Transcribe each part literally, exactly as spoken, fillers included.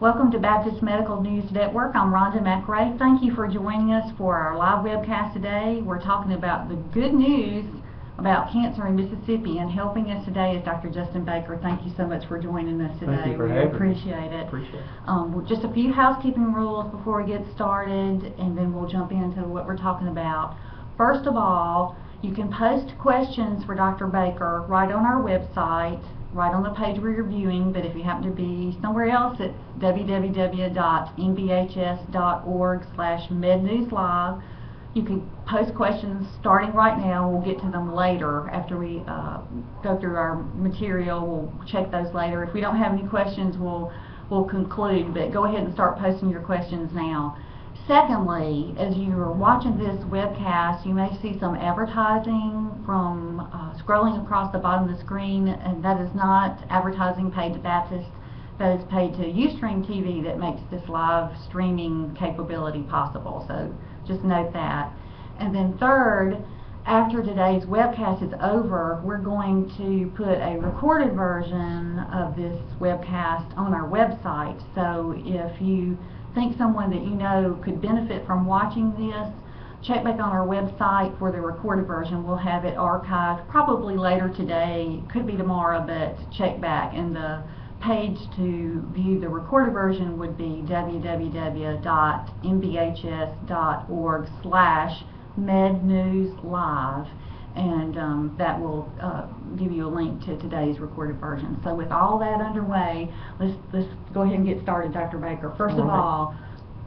Welcome to Baptist Medical News Network. I'm Rhonda McRae. Thank you for joining us for our live webcast today. We're talking about the good news about cancer in Mississippi, and helping us today is Doctor Justin Baker. Thank you so much for joining us today. Thank you for having me. We appreciate it. Appreciate it. Um, well, just a few housekeeping rules before we get started, and then we'll jump into what we're talking about. First of all, you can post questions for Doctor Baker right on our website, right on the page we're viewing, but if you happen to be somewhere else, it's w w w dot m b h s dot org slash med news live. You can post questions starting right now. We'll get to them later after we uh, go through our material. We'll check those later. If we don't have any questions, we'll, we'll conclude, but go ahead and start posting your questions now. Secondly, as you are watching this webcast, you may see some advertising from uh, scrolling across the bottom of the screen, and that is not advertising paid to Baptist. That is paid to Ustream T V that makes this live streaming capability possible, so just note that. And then third, after today's webcast is over, we're going to put a recorded version of this webcast on our website, so if you think someone that you know could benefit from watching this, check back on our website for the recorded version. We'll have it archived probably later today, could be tomorrow, but check back. And the page to view the recorded version would be w w w dot m b h s dot org slash med news live, and um, that will uh, give you a link to today's recorded version. So with all that underway, let's, let's go ahead and get started, Doctor Baker. First all right. of all,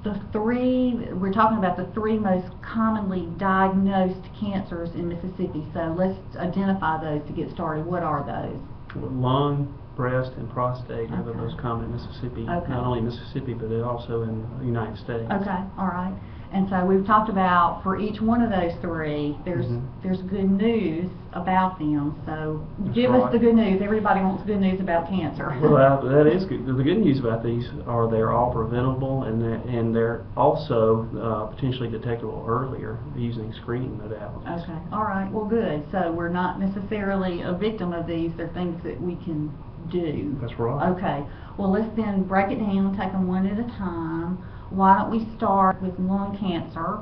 the three, we're talking about the three most commonly diagnosed cancers in Mississippi. So let's identify those to get started. What are those? Lung, breast, and prostate are the most common in Mississippi. Okay. Not only in Mississippi, but also in the United States. Okay, all right. And so we've talked about, for each one of those three, there's mm-hmm. there's good news about them. So That's give right. us the good news. Everybody wants good news about cancer. Well, that is good. The good news about these are they're all preventable, and they're, and they're also uh, potentially detectable earlier using screening modalities. Okay. All right. Well, good. So we're not necessarily a victim of these. They're things that we can do. That's right. Okay. Well, let's then break it down, take them one at a time. Why don't we start with lung cancer,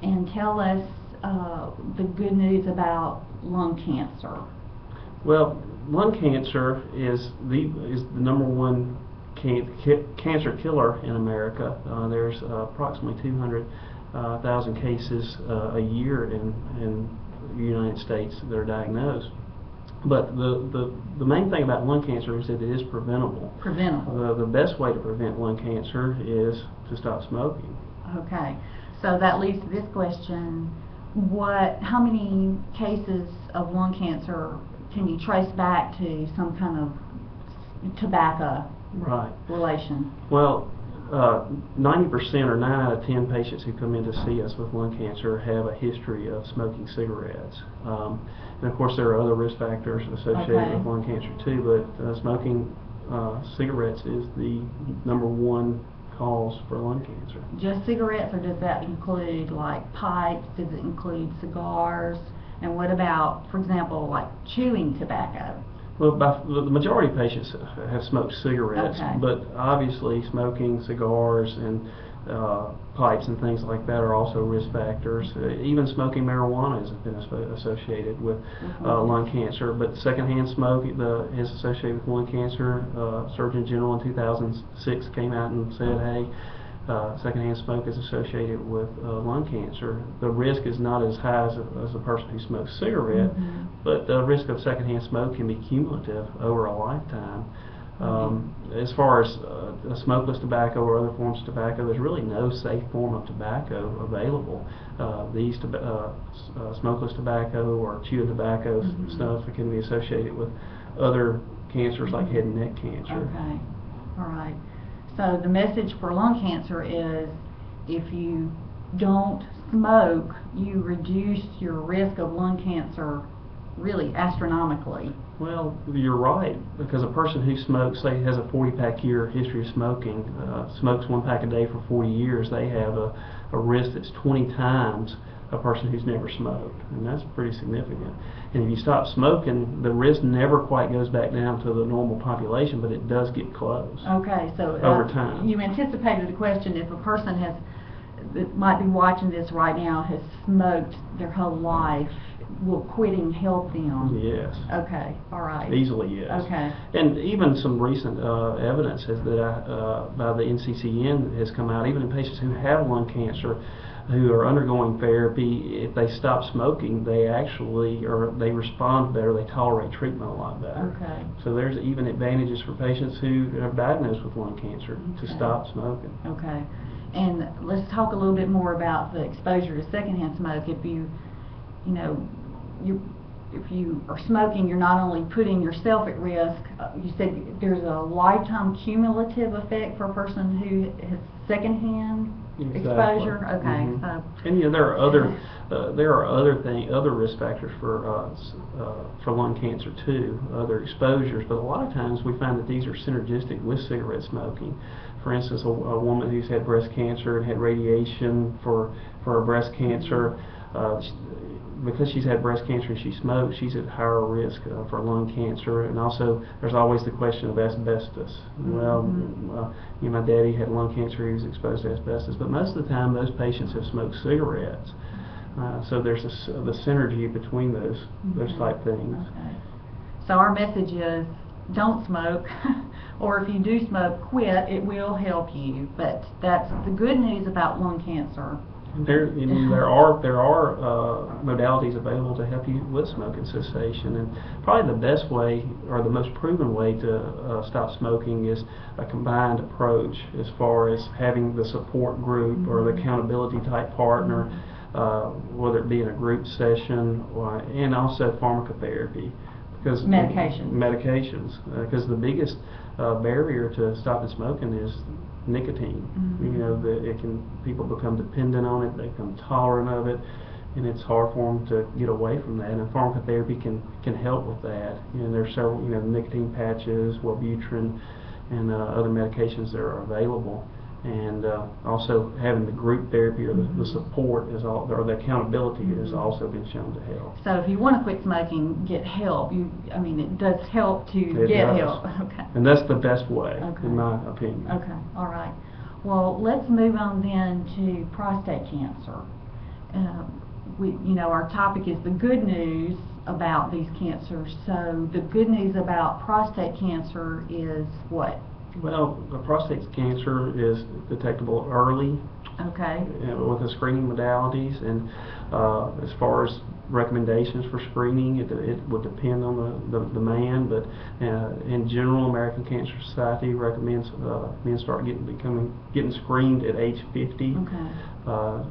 and tell us uh, the good news about lung cancer. Well, lung cancer is the is the number one can ki cancer killer in America. Uh, there's uh, approximately two hundred thousand uh, cases uh, a year in in the United States that are diagnosed. But the, the, the main thing about lung cancer is that it is preventable. Preventable. The, the best way to prevent lung cancer is to stop smoking. Okay. So that leads to this question. What, how many cases of lung cancer can you trace back to some kind of tobacco right. relation? Well, Uh, ninety percent or nine out of ten patients who come in to see us with lung cancer have a history of smoking cigarettes. Um, and of course there are other risk factors associated okay. with lung cancer too, but uh, smoking uh, cigarettes is the number one cause for lung cancer. Just cigarettes, or does that include like pipes? Does it include cigars? And what about, for example, like chewing tobacco? Well, by, the majority of patients have smoked cigarettes, okay. but obviously smoking cigars and uh, pipes and things like that are also risk factors. Uh, even smoking marijuana has been associated with mm-hmm. uh, lung cancer, but secondhand smoke the, is associated with lung cancer. Uh, Surgeon General in two thousand six came out and said, mm-hmm. hey, Uh, secondhand smoke is associated with uh, lung cancer. The risk is not as high as a, as a person who smokes cigarette, mm-hmm. but the risk of secondhand smoke can be cumulative over a lifetime. Um, mm-hmm. As far as uh, smokeless tobacco or other forms of tobacco, there's really no safe form of tobacco available. Uh, these to, uh, uh, smokeless tobacco or chewing tobacco mm-hmm. stuff that can be associated with other cancers like head and neck cancer. Okay, all right. So the message for lung cancer is, if you don't smoke, you reduce your risk of lung cancer really astronomically. Well, you're right, because a person who smokes, say has a forty pack year history of smoking, uh, smokes one pack a day for forty years, they have a, a risk that's twenty times a person who's never smoked, and that's pretty significant. And if you stop smoking, the risk never quite goes back down to the normal population, but it does get close. Okay, so uh, over time. You anticipated the question. If a person has, that might be watching this right now, has smoked their whole life, will quitting help them? Yes. Okay. All right. Easily, yes. Okay. And even some recent uh, evidence is that I, uh, by the N C C N has come out, even in patients who have lung cancer, who are undergoing therapy, if they stop smoking, they actually, or they respond better, they tolerate treatment a lot better. Okay. So there's even advantages for patients who are diagnosed with lung cancer okay. to stop smoking. Okay. And let's talk a little bit more about the exposure to secondhand smoke. If you, you know, you, if you are smoking, you're not only putting yourself at risk. You said there's a lifetime cumulative effect for a person who has secondhand exactly. exposure. Okay. Mm-hmm. So and you know, there are other uh, there are other thing other risk factors for uh, uh, for lung cancer too, other exposures. But a lot of times we find that these are synergistic with cigarette smoking. For instance, a, a woman who's had breast cancer and had radiation for for breast cancer, uh, she, because she's had breast cancer and she smokes, she's at higher risk uh, for lung cancer. And also, there's always the question of asbestos. Mm-hmm. Well, uh, you know, my daddy had lung cancer; he was exposed to asbestos. But most of the time, those patients have smoked cigarettes. Uh, so there's a, the synergy between those mm-hmm. those type things. Okay. So our message is: don't smoke. Or if you do smoke, quit. It will help you. But that's the good news about lung cancer. There, you know, there are there are uh, modalities available to help you with smoking cessation, and probably the best way, or the most proven way, to uh, stop smoking is a combined approach, as far as having the support group mm-hmm. or the accountability type partner, uh, whether it be in a group session, or, and also pharmacotherapy, because medications, medications, because uh, the biggest uh, barrier to stopping smoking is nicotine. Mm-hmm. You know, that it can people become dependent on it, they become tolerant of it, and it's hard for them to get away from that. And pharmacotherapy can can help with that. You know, there's several, you know, nicotine patches, Wellbutrin, and uh, other medications that are available. And uh, also having the group therapy or the, the support is all, or the accountability has also been shown to help. So if you want to quit smoking, get help. You, I mean, it does help to it get does. help. Okay. And that's the best way, okay. in my opinion. Okay. All right. Well, let's move on then to prostate cancer. Uh, we, you know, our topic is the good news about these cancers. So the good news about prostate cancer is what? Well, the prostate cancer is detectable early, okay, with the screening modalities, and uh, as far as recommendations for screening, it, it would depend on the, the, the man, but uh, in general, American Cancer Society recommends uh, men start getting becoming getting screened at age fifty, okay. uh,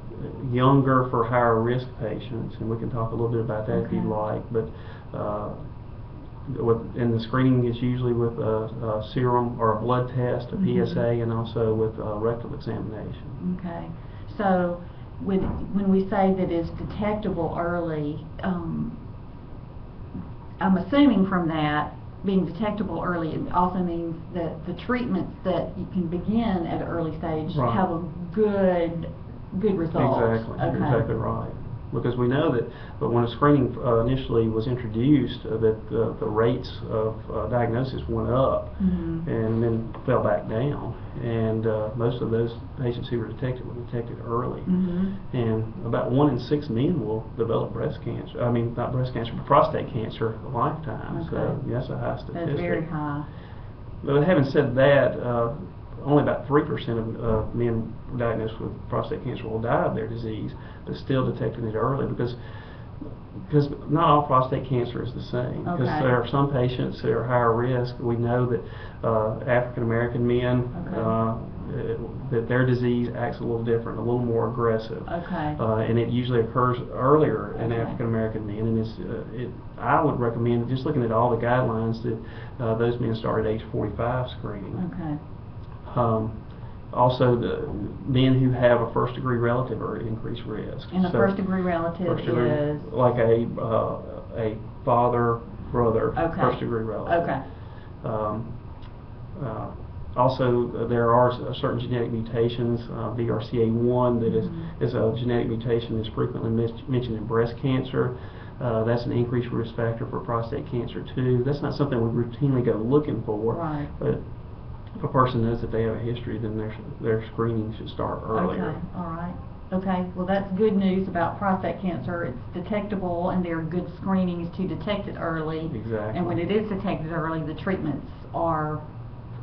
younger for higher risk patients, and we can talk a little bit about that okay. if you'd like, but. Uh, With, and the screening is usually with a, a serum or a blood test, a mm-hmm. P S A, and also with a rectal examination. Okay. So when, when we say that it's detectable early, um, I'm assuming from that, being detectable early, it also means that the treatments that you can begin at an early stage right. have a good, good result. Exactly. Okay. You're exactly right. Because we know that, but when a screening uh, initially was introduced, uh, that the, the rates of uh, diagnosis went up mm-hmm. and then fell back down. And uh, most of those patients who were detected were detected early. Mm-hmm. And about one in six men will develop breast cancer. I mean, not breast cancer, but prostate cancer a lifetime. Okay. So that's a high statistic. That's very high. But having said that, uh, only about three percent of uh, men diagnosed with prostate cancer will die of their disease, but still detecting it early because because not all prostate cancer is the same. Because okay. there are some patients that are higher risk. We know that uh, African American men, okay. uh, it, that their disease acts a little different, a little more aggressive. Okay. Uh, and it usually occurs earlier in okay. African American men. And it's, uh, it, I would recommend, just looking at all the guidelines, that uh, those men start at age forty-five screening. Okay. Um, also, the men who have a first-degree relative are at increased risk. And a so first-degree relative first degree, is? Like a uh, a father, brother, okay. first-degree relative. Okay. Um, uh, Also, uh, there are certain genetic mutations. Uh, B R C A one that is, mm-hmm. is a genetic mutation that's frequently mentioned in breast cancer. Uh, that's an increased risk factor for prostate cancer too. That's not something we routinely go looking for, right. but if a person knows that they have a history, then their their screening should start earlier. Okay. All right. Okay, well that's good news about prostate cancer. It's detectable and there are good screenings to detect it early. Exactly. And when it is detected early, the treatments are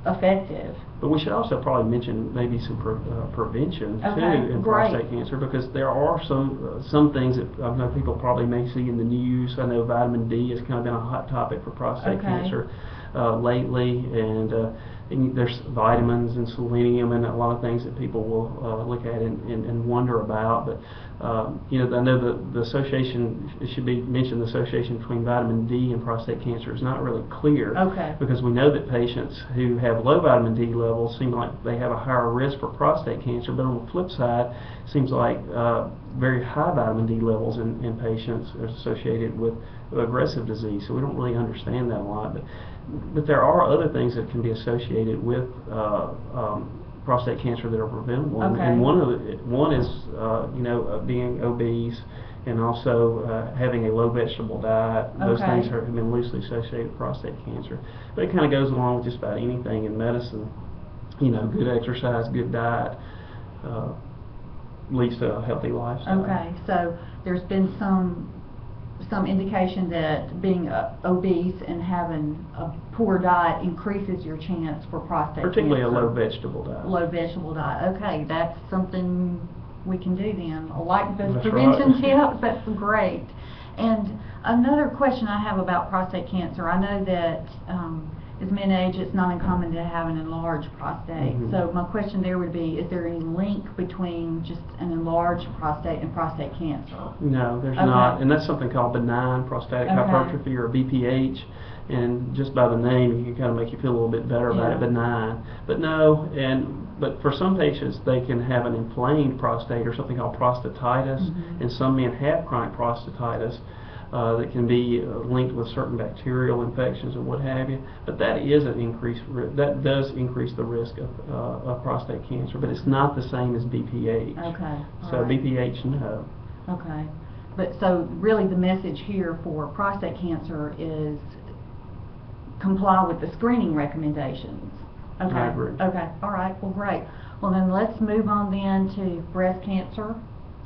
effective. But we should also probably mention maybe some pre uh, prevention okay, too in great. prostate cancer, because there are some uh, some things that I know people probably may see in the news. I know vitamin D has kind of been a hot topic for prostate okay. cancer uh, lately, and uh, And there's vitamins and selenium and a lot of things that people will uh, look at and, and, and wonder about. But um, you know, I know the, the association, it should be mentioned, the association between vitamin D and prostate cancer is not really clear. Okay. Because we know that patients who have low vitamin D levels seem like they have a higher risk for prostate cancer. But on the flip side, it seems like uh, very high vitamin D levels in, in patients are associated with aggressive disease. So we don't really understand that a lot. But But there are other things that can be associated with uh, um, prostate cancer that are preventable, okay. and one of the, one is uh, you know uh, being obese, and also uh, having a low vegetable diet. Okay. Those things are, have been loosely associated with prostate cancer, but it kind of goes along with just about anything in medicine. You know, good exercise, good diet, uh, leads to a healthy lifestyle. Okay, so there's been some. some indication that being uh, obese and having a poor diet increases your chance for prostate Particularly cancer. Particularly a low vegetable diet. Low vegetable diet. Okay, that's something we can do then. I like those that's prevention right. tips. That's great. And another question I have about prostate cancer, I know that um, as men age, it's not uncommon to have an enlarged prostate. Mm-hmm. So my question there would be, is there any link between just an enlarged prostate and prostate cancer? No, there's okay. not. And that's something called benign prostatic okay. hypertrophy, or B P H. And just by the name, you can kind of make you feel a little bit better yeah. about it, benign. But no, and but for some patients, they can have an inflamed prostate or something called prostatitis. Mm-hmm. And some men have chronic prostatitis. Uh, that can be uh, linked with certain bacterial infections and what have you, but that is an increased ri that does increase the risk of, uh, of prostate cancer, but it's not the same as B P H. Okay. So right. B P H, no. Okay, but so really the message here for prostate cancer is comply with the screening recommendations. Okay. I agree. Okay. All right. Well, great. Well, then let's move on then to breast cancer.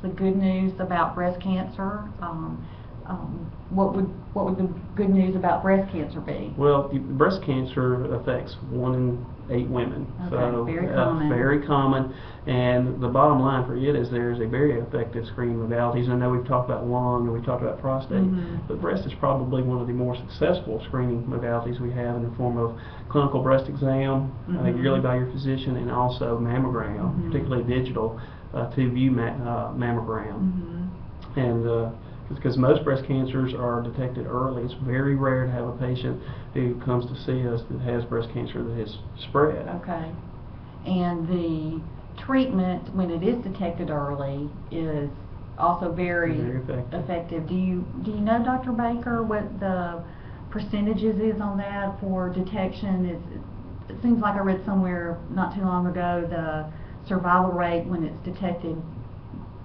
The good news about breast cancer. Um, Um, what would what would the good news about breast cancer be? Well, breast cancer affects one in eight women. Okay, so very common. Uh, very common. And the bottom line for it is there's a very effective screening modalities. I know we've talked about lung and we talked about prostate, mm-hmm. but breast is probably one of the more successful screening modalities we have in the form of clinical breast exam, mm-hmm. uh, yearly by your physician, and also mammogram, mm-hmm. particularly digital uh, two-view ma uh, mammogram. Mm-hmm. And uh, because most breast cancers are detected early. It's very rare to have a patient who comes to see us that has breast cancer that has spread. Okay. And the treatment, when it is detected early, is also very, very effective. effective. Do you do you know, Doctor Baker, what the percentages is on that for detection? It's, it seems like I read somewhere not too long ago the survival rate when it's detected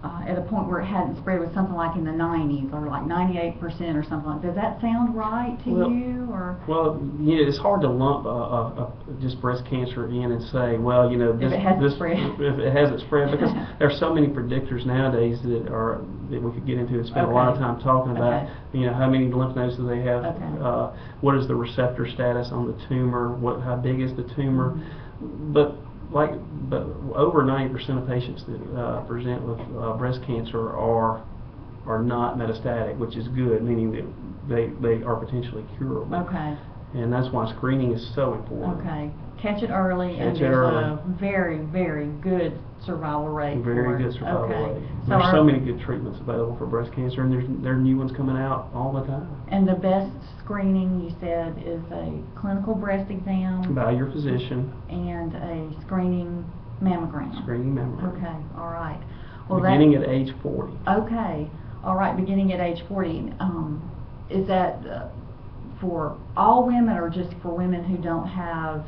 Uh, at a point where it hadn't spread was something like in the nineties, or like ninety-eight percent or something like that. Does that sound right to well, you? Or? Well, you know, it's hard to lump uh, uh, just breast cancer in and say, well, you know, this, if it hasn't this, spread. If it hasn't spread, because there are so many predictors nowadays that are that we could get into and spend okay. a lot of time talking about. Okay. You know, how many lymph nodes do they have? Okay. Uh, what is the receptor status on the tumor? What? How big is the tumor? Mm-hmm. But Like, but over ninety percent of patients that uh, present with uh, breast cancer are are not metastatic, which is good, meaning that they they are potentially curable. Okay. And that's why screening is so important. Okay. Catch it early, Catch and it there's early. a very, very good survival rate. Very good survival okay. rate. So there's so many good treatments available for breast cancer, and there's, there are new ones coming out all the time. And the best screening, you said, is a clinical breast exam. By your physician. And a screening mammogram. Screening mammogram. Okay, all right. Well, beginning at age forty. Okay, all right, beginning at age forty. Um, is that uh, for all women or just for women who don't have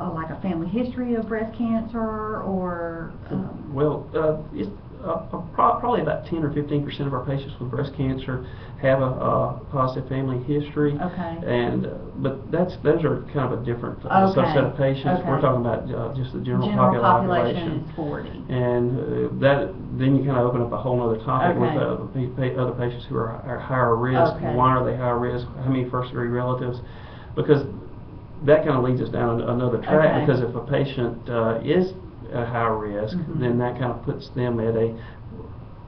uh, like a family history of breast cancer or? Um, well, uh, it's uh, probably about ten or fifteen percent of our patients with breast cancer have a, a positive family history. Okay. And uh, but that's those are kind of a different uh, okay. subset of patients. Okay. We're talking about uh, just the general, general population. General population is forty. And uh, that then you kind of open up a whole other topic okay. with uh, other patients who are, are higher risk. Okay. Why are they higher risk? How many first degree relatives? Because that kind of leads us down another track. Okay. Because if a patient uh, is at high risk, mm-hmm. then that kind of puts them at a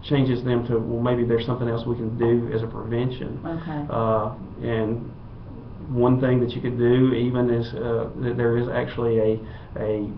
changes them to, well, maybe there's something else we can do as a prevention. Okay. Uh, and one thing that you could do even is uh, that there is actually a a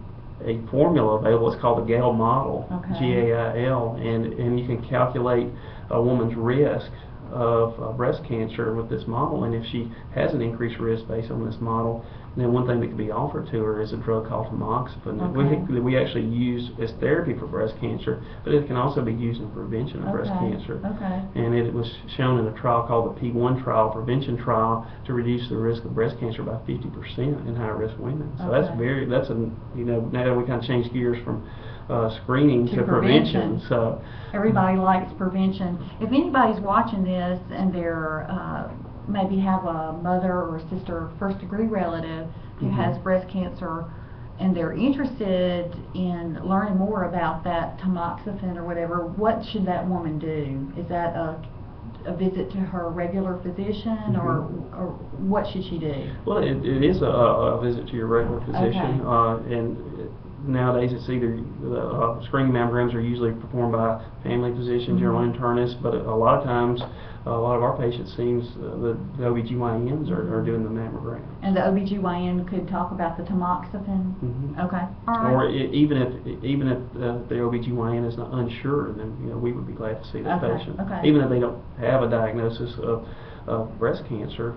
a formula available. It's called the GAIL model, okay. G A I L, and and you can calculate a woman's risk of uh, breast cancer with this model, and if she has an increased risk based on this model, then one thing that could be offered to her is a drug called Tamoxifen okay. that we, we actually use as therapy for breast cancer, but it can also be used in prevention of okay. breast cancer. Okay. And it was shown in a trial called the P one trial, prevention trial, to reduce the risk of breast cancer by fifty percent in high-risk women. So okay. that's very, that's a, you know, now we kind of change gears from Uh, screening to, to prevention. prevention. So everybody likes prevention. If anybody's watching this and they're uh, maybe have a mother or a sister or first degree relative who mm-hmm. has breast cancer and they're interested in learning more about that Tamoxifen or whatever, what should that woman do? Is that a a visit to her regular physician, or, or what should she do? Well, it, it is a, a visit to your regular physician, okay. uh, and it, nowadays it's either uh, screening mammograms are usually performed by family physicians, mm-hmm. general internists, but a lot of times a lot of our patients seems uh, the, the O B G Y Ns are, are doing the mammogram. And the O B G Y N could talk about the Tamoxifen? Mm-hmm. Okay. All right. Or it, even if even if uh, the O B G Y N is not unsure, then you know, we would be glad to see that okay. patient. Okay. Even if they don't have a diagnosis of, of breast cancer.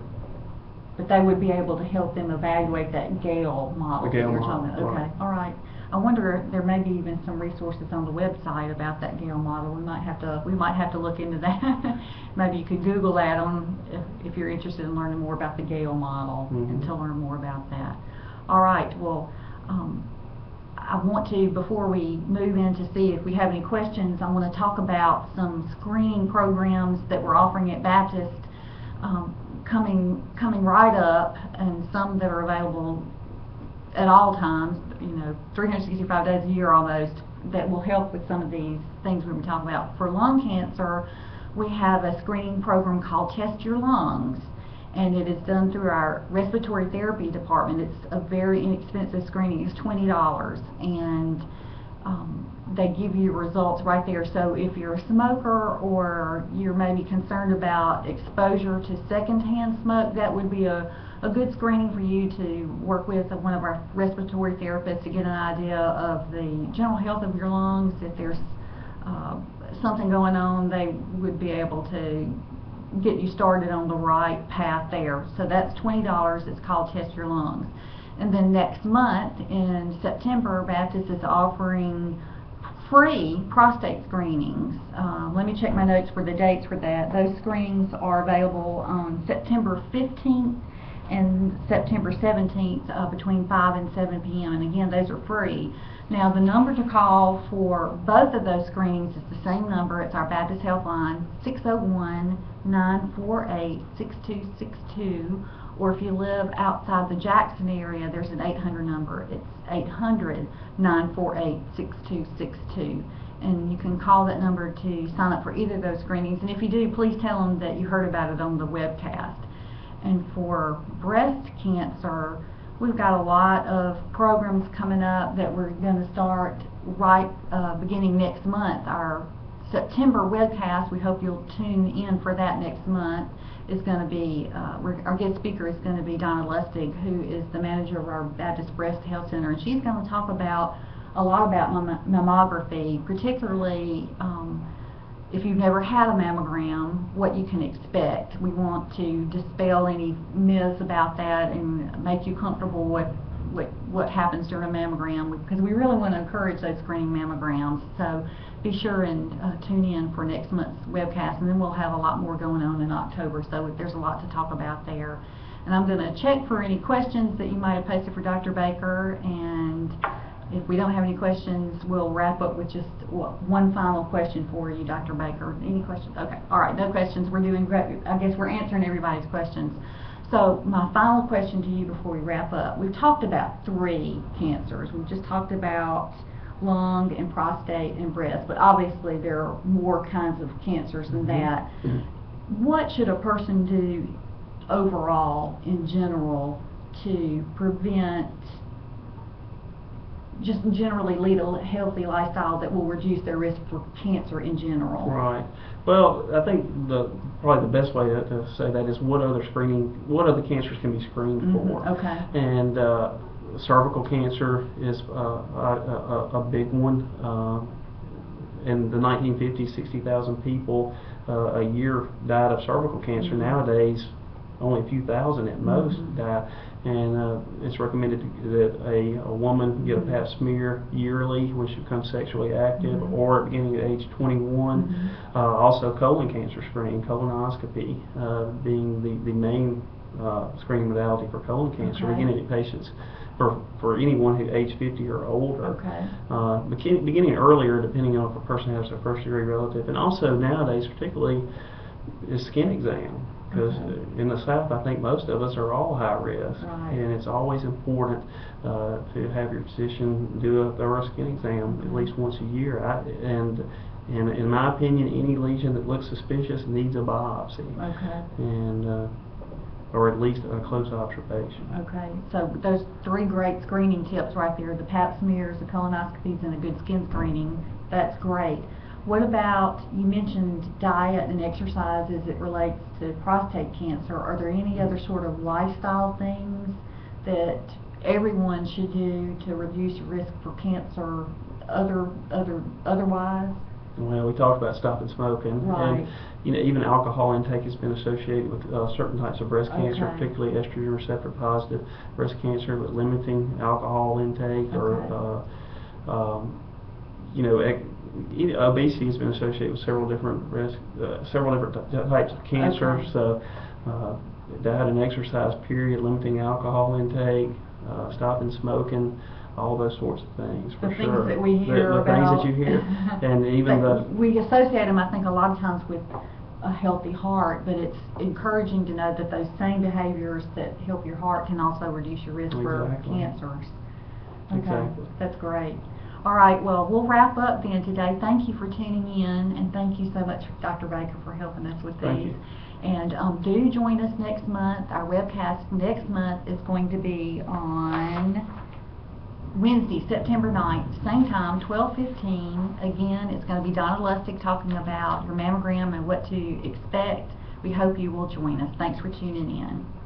But they would be able to help them evaluate that GAIL model. The GAIL you're model. Talking about. Okay. Right. All right. I wonder if there may be even some resources on the website about that GAIL model. We might have to we might have to look into that. Maybe you could Google that on if, if you're interested in learning more about the GAIL model mm-hmm. and to learn more about that. All right. Well, um, I want to before we move in to see if we have any questions. I want to talk about some screening programs that we're offering at Baptist um, coming coming right up, and some that are available at all times, you know, three hundred sixty-five days a year almost, that will help with some of these things we've been talking about. For lung cancer, we have a screening program called Test Your Lungs, and it is done through our respiratory therapy department. It's a very inexpensive screening. It's twenty dollars, and um, they give you results right there. So if you're a smoker or you're maybe concerned about exposure to secondhand smoke, that would be a A good screening for you to work with one of our respiratory therapists to get an idea of the general health of your lungs. If there's uh, something going on, they would be able to get you started on the right path there. So that's twenty dollars. It's called Test Your Lungs. And then next month in September, Baptist is offering free prostate screenings. Um, let me check my notes for the dates for that. Those screenings are available on September fifteenth and September seventeenth uh, between five and seven p m and again those are free. Now the number to call for both of those screenings is the same number. It's our Baptist Health Line, six oh one, nine four eight, six two six two, or if you live outside the Jackson area there's an eight hundred number. It's eight hundred, nine four eight, six two six two, and you can call that number to sign up for either of those screenings, and if you do please tell them that you heard about it on the webcast. And for breast cancer, we've got a lot of programs coming up that we're going to start right uh, beginning next month. Our September webcast, we hope you'll tune in for that next month, is going to be, uh, our guest speaker is going to be Donna Lustig, who is the manager of our Baptist Breast Health Center, and she's going to talk about a lot about mammography, particularly um, if you've never had a mammogram, what you can expect. We want to dispel any myths about that and make you comfortable with, with what happens during a mammogram, because we really want to encourage those screening mammograms. So be sure and uh, tune in for next month's webcast, and then we'll have a lot more going on in October, so there's a lot to talk about there. And I'm going to check for any questions that you might have posted for Doctor Baker, and if we don't have any questions, we'll wrap up with just one final question for you, Doctor Baker. Any questions? Okay. All right. No questions. We're doing great. I guess we're answering everybody's questions. So my final question to you before we wrap up. We've talked about three cancers. We've just talked about lung and prostate and breast, but obviously there are more kinds of cancers than that. What should a person do overall, in general, to prevent, just generally lead a healthy lifestyle that will reduce their risk for cancer in general? Right. Well, I think the probably the best way to, to say that is what other screening, what other cancers can be screened mm-hmm. for. Okay. And uh, cervical cancer is uh, a, a, a big one. Uh, in the nineteen fifties, sixty thousand people uh, a year died of cervical cancer. Mm-hmm. Nowadays, only a few thousand at most mm-hmm. die, and uh, it's recommended that a, a woman get a pap smear yearly when she becomes sexually active mm-hmm. or at beginning at age twenty-one. Mm-hmm. Uh, also colon cancer screening, colonoscopy uh, being the, the main uh, screening modality for colon cancer. Okay. Again, in patients for, for anyone who age fifty or older. Okay. Uh, beginning, beginning earlier depending on if a person has a first degree relative, and also nowadays particularly is skin exam. Because okay. in the South, I think most of us are all high risk, right. and it's always important uh, to have your physician do a thorough skin exam at least once a year. I, and, and in my opinion, any lesion that looks suspicious needs a biopsy, okay. and uh, or at least a close observation. Okay, so those three great screening tips right there: the pap smears, the colonoscopies, and a good skin screening. That's great. What about, you mentioned diet and exercise as it relates to prostate cancer. Are there any other sort of lifestyle things that everyone should do to reduce your risk for cancer other, other, otherwise? Well, we talked about stopping smoking, right. and you know, even alcohol intake has been associated with uh, certain types of breast okay. cancer, particularly estrogen receptor positive breast cancer, but limiting alcohol intake okay. or, uh, um, you know, obesity has been associated with several different risk, uh, several different types of cancers. Okay. So, uh, diet and exercise, period, limiting alcohol intake, uh, stopping smoking, all those sorts of things. For the things sure. that we hear the, the about. The things that you hear, and even the we associate them, I think, a lot of times with a healthy heart, but it's encouraging to know that those same behaviors that help your heart can also reduce your risk exactly. for cancers. Okay, exactly. That's great. All right, well, we'll wrap up then today. Thank you for tuning in, and thank you so much, Doctor Baker, for helping us with these. And um, do join us next month. Our webcast next month is going to be on Wednesday, September ninth, same time, twelve fifteen. Again, it's going to be Donna Lustig talking about your mammogram and what to expect. We hope you will join us. Thanks for tuning in.